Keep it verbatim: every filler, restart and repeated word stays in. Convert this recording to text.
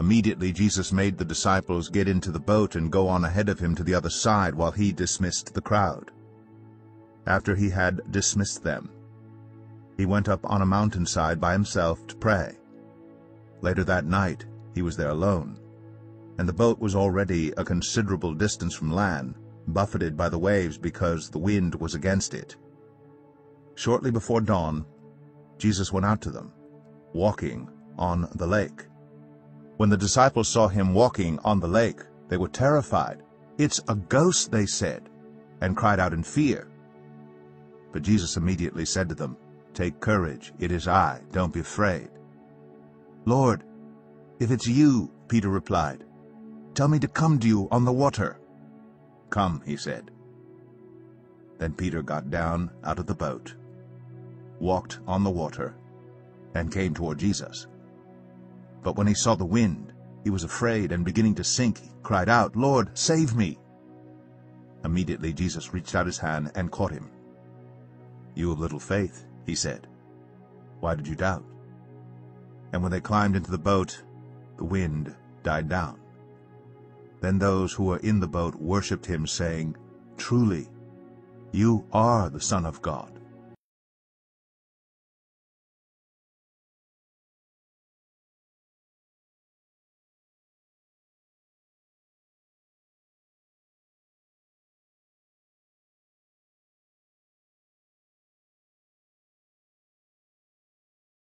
Immediately Jesus made the disciples get into the boat and go on ahead of him to the other side while he dismissed the crowd. After he had dismissed them, he went up on a mountainside by himself to pray. Later that night, he was there alone, and the boat was already a considerable distance from land, buffeted by the waves because the wind was against it. Shortly before dawn, Jesus went out to them, walking on the lake. When the disciples saw him walking on the lake, they were terrified. "It's a ghost," they said, and cried out in fear. But Jesus immediately said to them, "Take courage, it is I, don't be afraid." "Lord, if it's you," Peter replied, "tell me to come to you on the water." "Come," he said. Then Peter got down out of the boat, walked on the water, and came toward Jesus. But when he saw the wind, he was afraid, and beginning to sink, he cried out, "Lord, save me!" Immediately Jesus reached out his hand and caught him. "You of little faith," he said, "why did you doubt?" And when they climbed into the boat, the wind died down. Then those who were in the boat worshipped him, saying, "Truly, you are the Son of God."